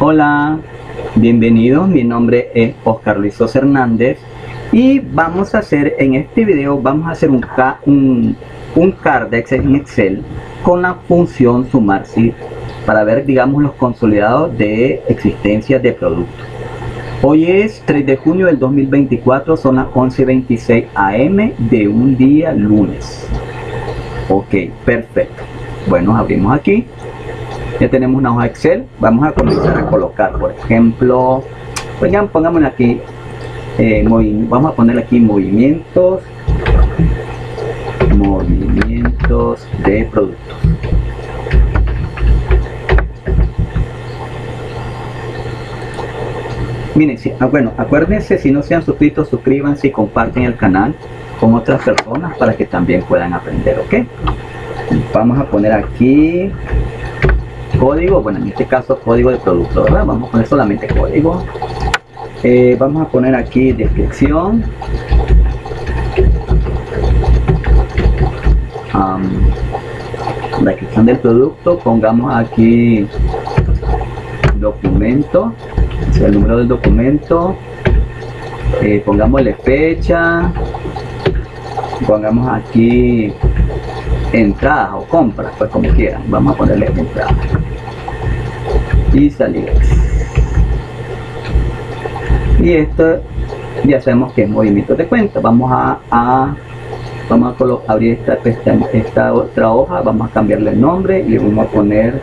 Hola, bienvenidos, mi nombre es Oscar Luis Soza Hernández y vamos a hacer en este video, vamos a hacer un Kardex en Excel con la función SUMARSI para ver, digamos, los consolidados de existencia de producto. Hoy es 3 de junio del 2024, son las 11:26 am de un día lunes. Ok, perfecto. Bueno, abrimos aquí. Ya tenemos una hoja Excel. Vamos a comenzar a colocar, por ejemplo, pues ya pongamos aquí, vamos a poner aquí movimientos de productos. Miren, bueno, acuérdense, si no se han suscrito, suscríbanse y comparten el canal con otras personas para que también puedan aprender, ¿ok? Vamos a poner aquí código, bueno, en este caso código de producto, ¿verdad? Vamos a poner solamente código. Vamos a poner aquí descripción. La descripción del producto, pongamos aquí documento, o sea, el número del documento, pongámosle fecha, pongamos aquí entradas o compras, pues como quieran, vamos a ponerle entradas y salidas, y esto ya sabemos que es movimiento de cuenta. Vamos a abrir esta otra hoja, vamos a cambiarle el nombre y le vamos a poner,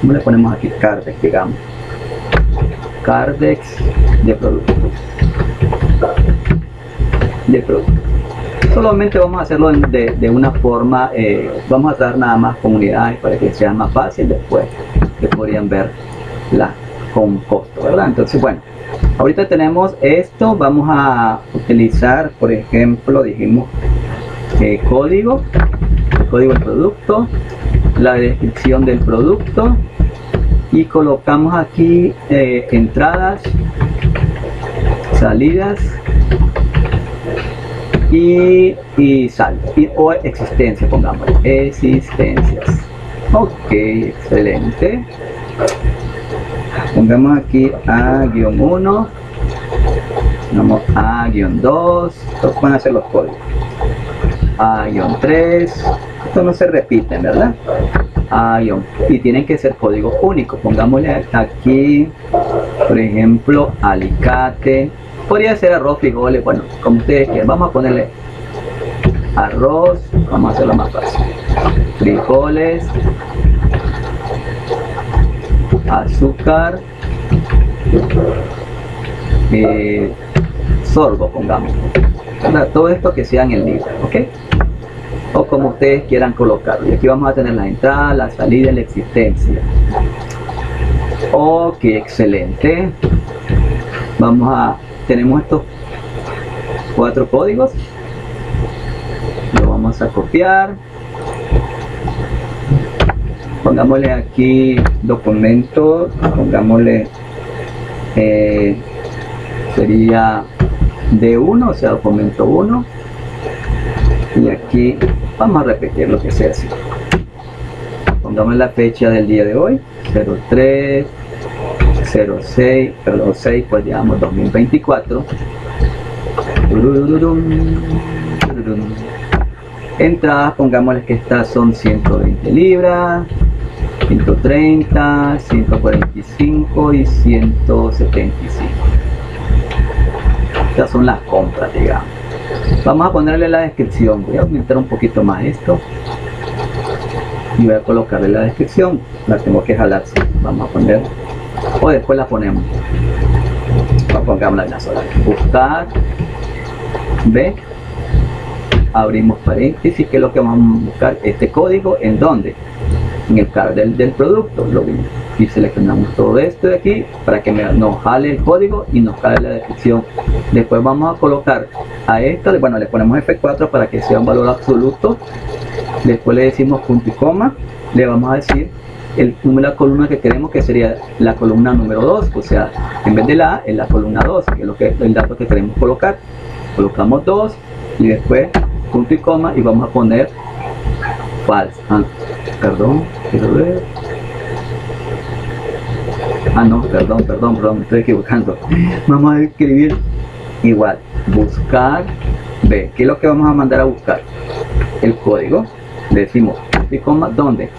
¿cómo le ponemos aquí? Kardex, digamos, Kardex de productos, solamente vamos a hacerlo de una forma, vamos a dar nada más comunidades para que sea más fácil, después que podrían ver las con costo, ¿verdad? Entonces, bueno, ahorita tenemos esto, vamos a utilizar, por ejemplo, dijimos código del producto, la descripción del producto, y colocamos aquí entradas, salidas y saldo, o existencia, pongamos existencias. Ok, excelente. Pongamos aquí A-1, pongamos A-2, estos van a ser los códigos, A-3, estos no se repiten, ¿verdad? Y tienen que ser códigos únicos. Pongámosle aquí, por ejemplo, alicate, podría ser arroz, frijoles, bueno, como ustedes quieran. Vamos a ponerle arroz, vamos a hacerlo más fácil, frijoles, azúcar, sorgo, pongamos, ¿verdad? Todo esto que sea en el libro, ¿ok? O como ustedes quieran colocarlo. Y aquí vamos a tener la entrada, la salida y la existencia. Ok, excelente. Tenemos estos 4 códigos, lo vamos a copiar. Pongámosle aquí documento, pongámosle sería D1, o sea documento 1, y aquí vamos a repetir lo que sea así. Pongamos la fecha del día de hoy, 06, pues digamos 2024. Entradas, pongámosle que estas son 120 libras, 130, 145 y 175. Estas son las compras, digamos. Vamos a ponerle la descripción, voy a aumentar un poquito más esto y voy a colocarle la descripción, la tengo que jalarse, vamos a poner, o después la ponemos, pongámosla en la sola, buscar, B, abrimos paréntesis, que es lo que vamos a buscar, este código, ¿en dónde? En el card del producto, lo mismo. Y seleccionamos todo esto de aquí para que nos jale el código y nos jale la descripción. Después vamos a colocar a esto, bueno, le ponemos F4 para que sea un valor absoluto, después le decimos punto y coma, le vamos a decir la columna que queremos, que sería la columna número 2, o sea, en vez de la A, es la columna 2, que es el dato que queremos colocar. Colocamos 2 y después punto y coma, y vamos a poner false. Ah, no, perdón, me estoy equivocando. Vamos a escribir igual, buscar B. ¿Qué es lo que vamos a mandar a buscar? El código. Le decimos, ¿dónde?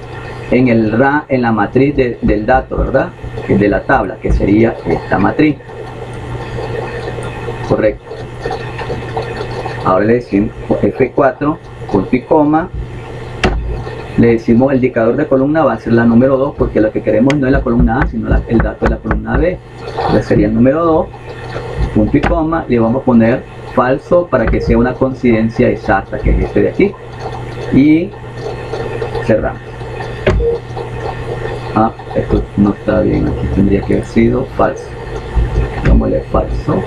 En el en la matriz del dato, ¿verdad? De la tabla, que sería esta matriz. Correcto. Ahora le decimos F4, punto y coma. Le decimos el indicador de columna va a ser la número 2, porque lo que queremos no es la columna A, sino el dato de la columna B. Entonces sería el número 2, punto y coma. Le vamos a poner falso para que sea una coincidencia exacta, que es este de aquí. Y cerramos. Ah, esto no está bien, aquí tendría que haber sido falso. Dámosle falso.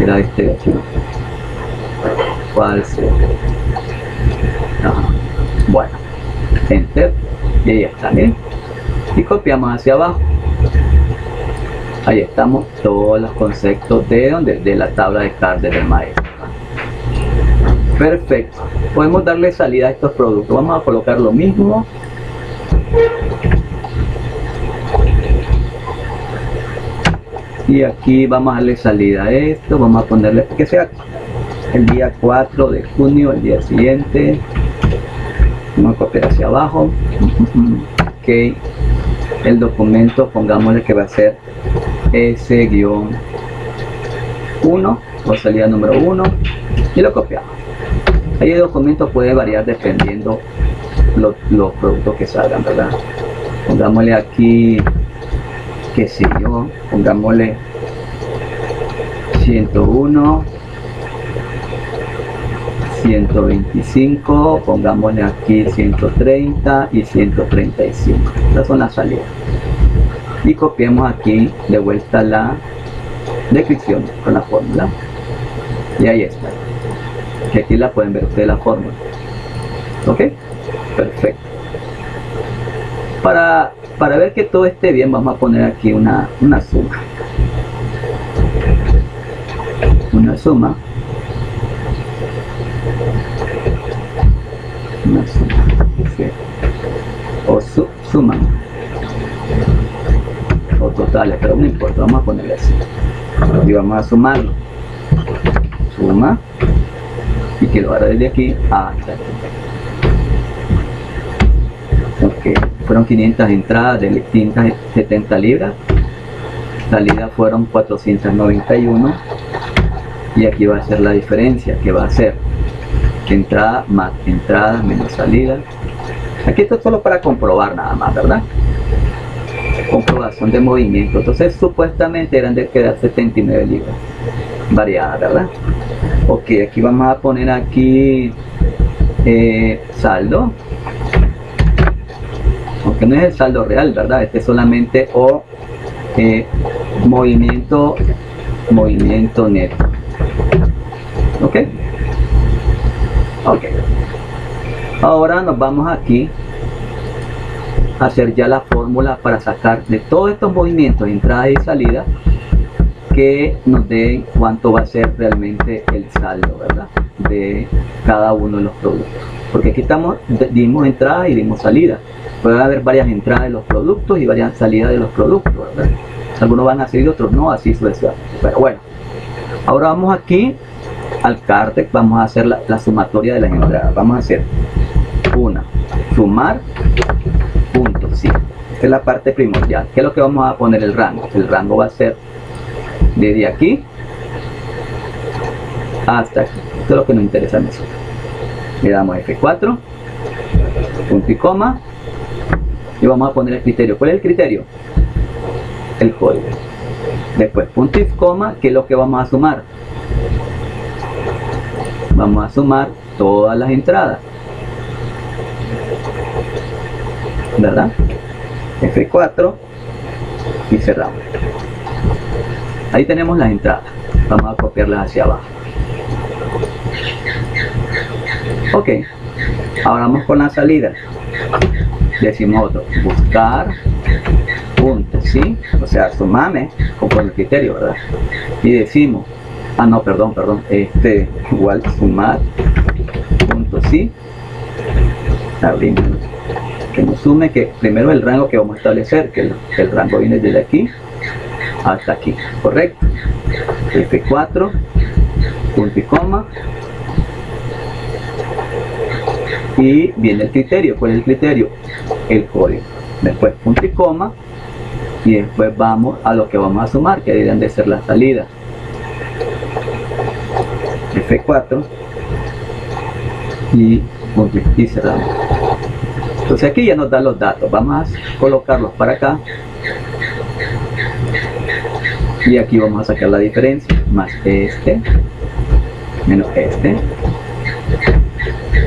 Era este de aquí. Falso. Ajá. Bueno, enter, y ahí está, miren, y copiamos hacia abajo. Ahí estamos todos los conceptos de donde de la tabla de Kardex del maestro. Perfecto, podemos darle salida a estos productos. Vamos a colocar lo mismo. Y aquí vamos a darle salida a esto, vamos a ponerle que sea el día 4 de junio, el día siguiente. Vamos a copiar hacia abajo. Ok, el documento pongámosle que va a ser S-1 o salida número 1 y lo copiamos. Ahí el documento puede variar dependiendo los productos que salgan, ¿verdad? Pongámosle aquí, qué sé yo, pongámosle 101. 125, pongámosle aquí 130 y 135. Estas son las salidas. Y copiamos aquí de vuelta la descripción con la fórmula. Y ahí está. Y aquí la pueden ver ustedes la fórmula. ¿Ok? Perfecto. Para ver que todo esté bien, vamos a poner aquí una suma. Una suma o totales, pero no importa, vamos a ponerle así y vamos a sumarlo. Suma, y que lo hará desde aquí hasta aquí. Ok, fueron 500 entradas de distintas 70 libras, salidas fueron 491, y aquí va a ser la diferencia, que va a ser entrada más entrada menos salida. Aquí esto es solo para comprobar nada más, ¿verdad? Comprobación de movimiento. Entonces supuestamente eran de quedar 79 libras variadas, ¿verdad? Ok, aquí vamos a poner aquí saldo, aunque no es el saldo real, ¿verdad? Este es solamente movimiento neto. Ok. Ok, ahora nos vamos aquí a hacer ya la fórmula para sacar de todos estos movimientos, entradas y salidas, que nos den cuánto va a ser realmente el saldo, ¿verdad? De cada uno de los productos, porque aquí estamos, dimos entradas y dimos salidas. Puede haber varias entradas de los productos y varias salidas de los productos, ¿verdad? Algunos van a salir, otros no, así sucesivamente. Pero bueno, ahora vamos aquí al Kardex, vamos a hacer la sumatoria de las entradas. Vamos a hacer una, sumar, punto, sí. Esta es la parte primordial. ¿Qué es lo que vamos a poner? El rango. El rango va a ser desde aquí hasta aquí. Esto es lo que nos interesa a nosotros. Le damos F4, punto y coma, y vamos a poner el criterio. ¿Cuál es el criterio? El código. Después punto y coma, que es lo que vamos a sumar. Vamos a sumar todas las entradas, ¿verdad? F4 y cerramos. Ahí tenemos las entradas. Vamos a copiarlas hacia abajo. Ok, ahora vamos con la salida. Decimos otro, buscar, punto, ¿sí? O sea, sumame conforme el criterio, ¿verdad? Y decimos, ah, no, perdón, igual sumar, punto, sí, abrimos, Eso asume que primero el rango que vamos a establecer, que el rango viene desde aquí hasta aquí, correcto. F4, punto y coma. Y viene el criterio. ¿Cuál es el criterio? El código. Después punto y coma. Y después vamos a lo que vamos a sumar, que deberían de ser las salidas. F4 y cerramos. Entonces aquí ya nos da los datos. Vamos a colocarlos para acá. Y aquí vamos a sacar la diferencia. Más este, menos este.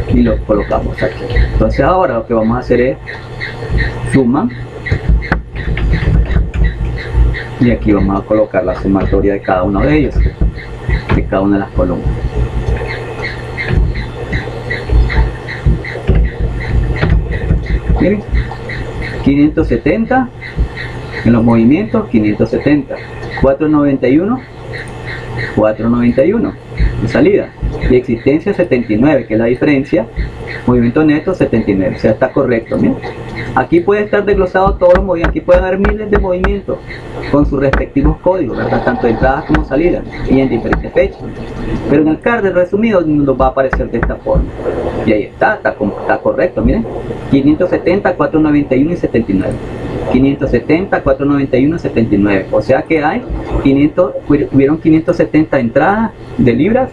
Y lo colocamos aquí. Entonces ahora lo que vamos a hacer es suma. Y aquí vamos a colocar la sumatoria de cada uno de ellos, de cada una de las columnas. Miren, 570 en los movimientos, 570, 491, 491 en salida, y existencia 79, que es la diferencia, movimiento neto 79, o sea, está correcto. Miren, aquí puede estar desglosado todos los movimientos, aquí pueden haber miles de movimientos con sus respectivos códigos, ¿verdad? Tanto de entradas como salidas y en diferentes fechas, pero en el Kardex resumido nos va a aparecer de esta forma, y ahí está correcto. Miren, 570, 491 y 79, 570, 491 y 79, o sea que hay 500, hubieron 570 entradas de libras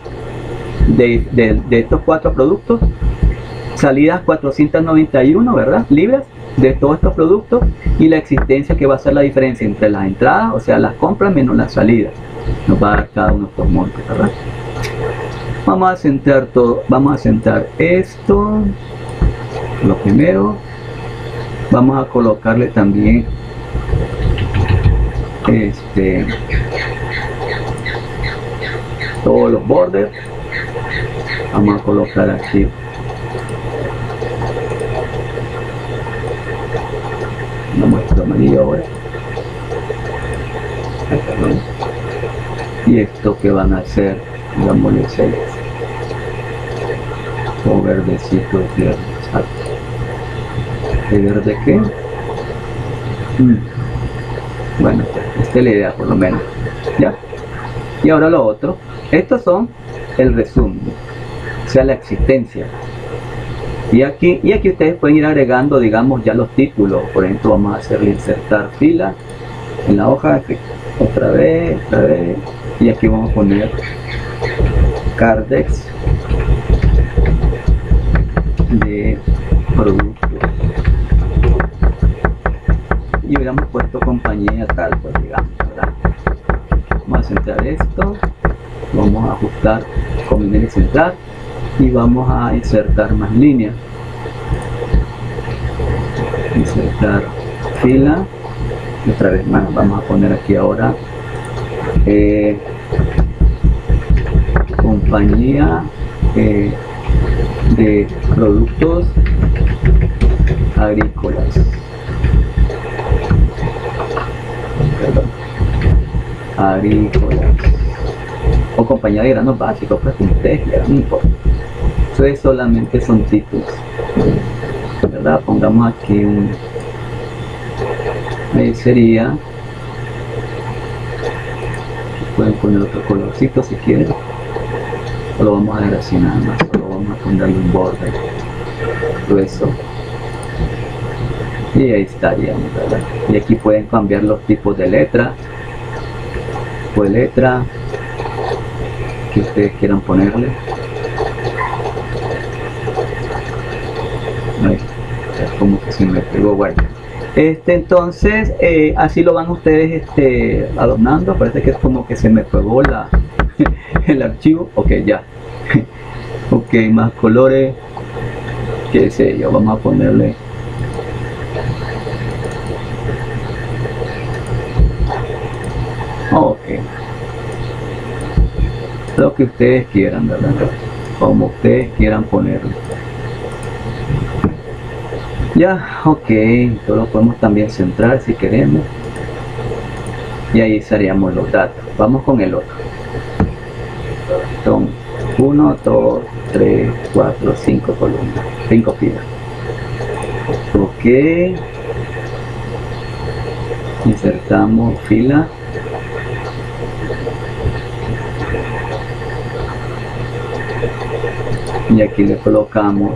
de estos cuatro productos, salidas 491, ¿verdad? Libras de todos estos productos, y la existencia que va a ser la diferencia entre las entradas, o sea las compras menos las salidas, nos va a dar cada uno de estos montos, ¿verdad? Vamos a centrar todo, vamos a centrar esto, lo primero, vamos a colocarle también todos los bordes, vamos a colocar aquí. No muestro amarillo ahora. Y esto que van a hacer, digamos, los celestes o verdecito es verde, ¿de verde qué? Bueno, esta es la idea por lo menos, ¿ya? Y ahora lo otro, estos son el resumen, o sea la existencia. Y aquí ustedes pueden ir agregando, digamos, ya los títulos. Por ejemplo, vamos a hacerle insertar fila en la hoja, otra vez, y aquí vamos a poner Kardex de producto. Y hubiéramos puesto compañía tal, pues digamos, ¿verdad? Vamos a centrar esto, vamos a ajustar, combinar y centrar. Y vamos a insertar más líneas, insertar fila, y otra vez más, vamos a poner aquí ahora compañía de productos agrícolas, perdón, agrícolas, o compañía de granos básicos, pues como ustedes quieran, no importa. Solamente son títulos, ¿verdad? Pongamos aquí un, ahí sería, pueden poner otro colorcito si quieren, o lo vamos a dejar así nada más, solo vamos a ponerle un borde grueso y ahí estaría, ¿verdad? Y aquí pueden cambiar los tipos de letra, que ustedes quieran ponerle. Como que se me pegó, bueno, entonces así lo van ustedes adornando. Parece que es como que se me pegó el archivo. Ok, ya. Ok, más colores, qué sé yo, vamos a ponerle ok, lo que ustedes quieran, ¿verdad? Como ustedes quieran ponerlo. Ya, ok, esto lo podemos también centrar si queremos, y ahí estaríamos los datos. Vamos con el otro. Son 1, 2, 3, 4, 5 columnas, 5 filas. Ok, insertamos fila. Y aquí le colocamos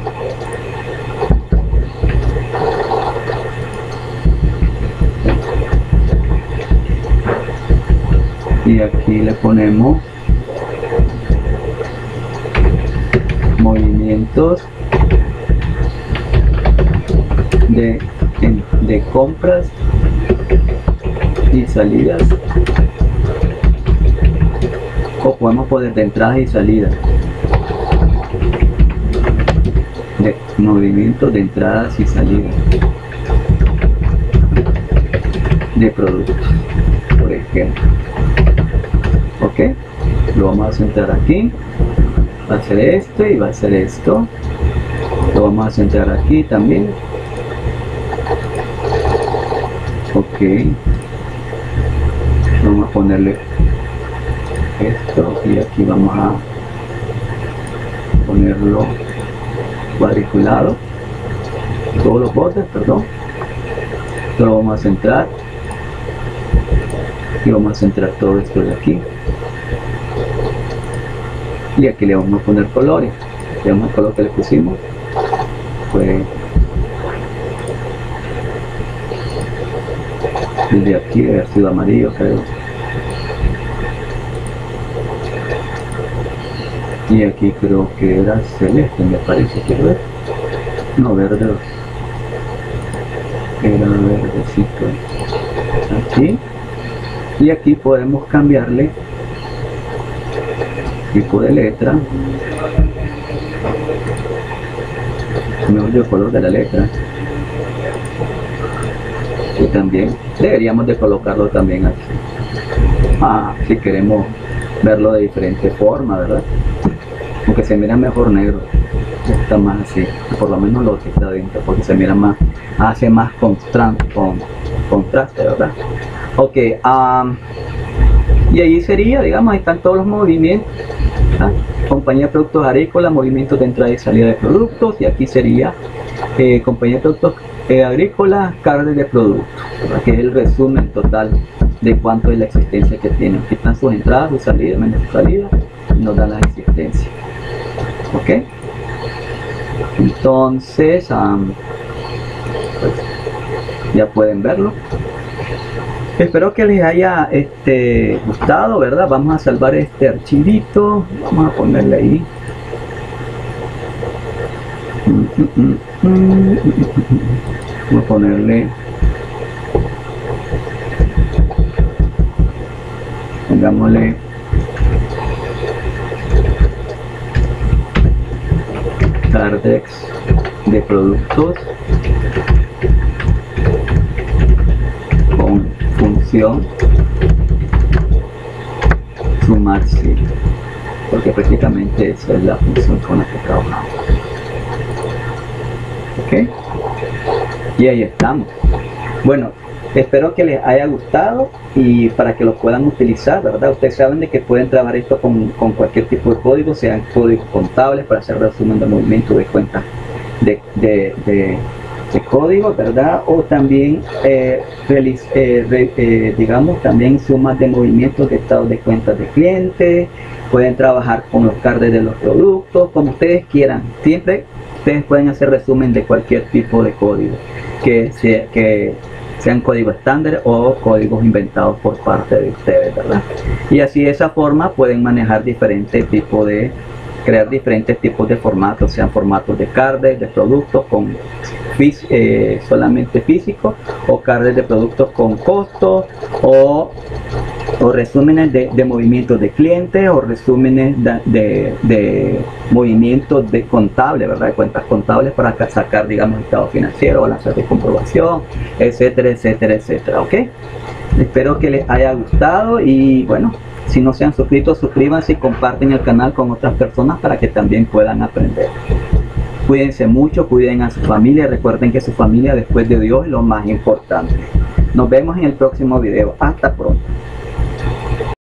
y aquí le ponemos movimientos de compras y salidas, o podemos poner de entradas y salidas, de movimientos de entradas y salidas de productos, por ejemplo. Ok, lo vamos a centrar aquí, va a ser esto y va a ser esto, lo vamos a centrar aquí también. Ok, vamos a ponerle esto y aquí vamos a ponerlo cuadriculado, todos los bordes, perdón. Esto lo vamos a centrar y vamos a centrar todo esto de aquí, y aquí le vamos a poner colores. Veamos el color que le pusimos, pues el de aquí debe haber sido amarillo, creo, y aquí creo que era celeste, me parece, quiero ver, no, verde, era verdecito aquí. Y aquí podemos cambiarle tipo de letra, mejor el color de la letra, y también deberíamos de colocarlo también aquí, si queremos verlo de diferente forma, ¿verdad? Aunque se mira mejor negro, está más así, por lo menos lo que está dentro, porque se mira más, hace más contraste, ¿verdad? Ok, y ahí sería, digamos, ahí están todos los movimientos, ¿verdad? Compañía de productos agrícolas, movimientos de entrada y salida de productos, y aquí sería compañía de productos agrícolas, Kardex de productos, ¿verdad? Que es el resumen total de cuánto es la existencia que tiene. Aquí están sus entradas, sus salidas, menos sus salidas, y nos dan las existencias. Ok, entonces pues, ya pueden verlo. Espero que les haya gustado, ¿verdad? Vamos a salvar este archivito, vamos a ponerle ahí. Vamos a ponerle, pongámosle Kardex de productos con función SUMARSI, porque prácticamente esa es la función con la que trabajamos. Ok, y ahí estamos. Bueno, espero que les haya gustado y para que lo puedan utilizar, ¿verdad? Ustedes saben de que pueden trabajar esto con cualquier tipo de código, sean códigos contables para hacer resumen de movimiento de cuentas de código, ¿verdad? O también, digamos, también sumas de movimientos de estados de cuentas de clientes, pueden trabajar con los cards de los productos, como ustedes quieran. Siempre ustedes pueden hacer resumen de cualquier tipo de código, que sean códigos estándar o códigos inventados por parte de ustedes, ¿verdad? Y así de esa forma pueden manejar diferentes tipos de, crear diferentes tipos de formatos, sean formatos de Kardex, de productos con solamente físico, o Kardex de productos con costos, o resúmenes de movimientos de clientes, o resúmenes de movimientos de contables, ¿verdad? De cuentas contables para sacar, digamos, estado financiero, balanzas de comprobación, etcétera, etcétera, etcétera. ¿Ok? Espero que les haya gustado y bueno, si no se han suscrito, suscríbanse y comparten el canal con otras personas para que también puedan aprender. Cuídense mucho, cuiden a su familia, recuerden que su familia después de Dios es lo más importante. Nos vemos en el próximo video. Hasta pronto.